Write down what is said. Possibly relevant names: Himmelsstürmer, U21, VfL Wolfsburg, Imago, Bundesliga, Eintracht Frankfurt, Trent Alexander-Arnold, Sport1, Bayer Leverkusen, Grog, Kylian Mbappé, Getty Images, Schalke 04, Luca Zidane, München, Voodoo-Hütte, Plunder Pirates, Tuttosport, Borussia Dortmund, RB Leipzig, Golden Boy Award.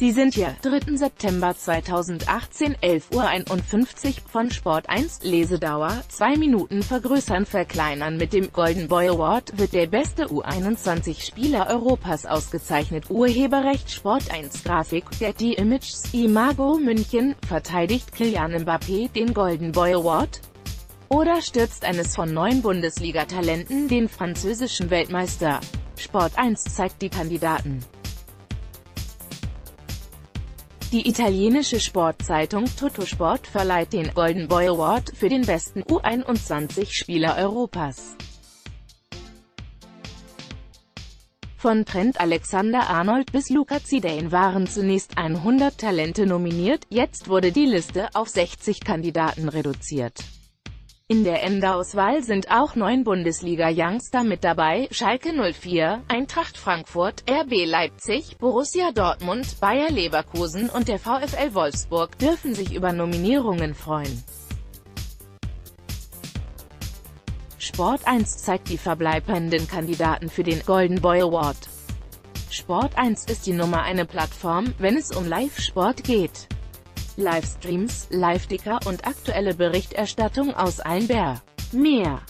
Sie sind hier, 3. September 2018, 11:51 Uhr von Sport1, Lesedauer, 2 Minuten vergrößern, verkleinern. Mit dem Golden Boy Award wird der beste U21-Spieler Europas ausgezeichnet. Urheberrecht Sport1 Grafik, Getty Images, Imago München. Verteidigt Kylian Mbappé den Golden Boy Award? Oder stürzt eines von 9 Bundesliga-Talenten den französischen Weltmeister? Sport1 zeigt die Kandidaten. Die italienische Sportzeitung Tuttosport verleiht den Golden Boy Award für den besten U21-Spieler Europas. Von Trent Alexander-Arnold bis Luca Zidane waren zunächst 100 Talente nominiert, jetzt wurde die Liste auf 60 Kandidaten reduziert. In der Endauswahl sind auch 9 Bundesliga-Youngster mit dabei: Schalke 04, Eintracht Frankfurt, RB Leipzig, Borussia Dortmund, Bayer Leverkusen und der VfL Wolfsburg dürfen sich über Nominierungen freuen. Sport1 zeigt die verbleibenden Kandidaten für den Golden Boy Award. Sport1 ist die Nummer 1 Plattform, wenn es um Live-Sport geht. Livestreams, Live-Ticker und aktuelle Berichterstattung aus allen Bär. Mehr.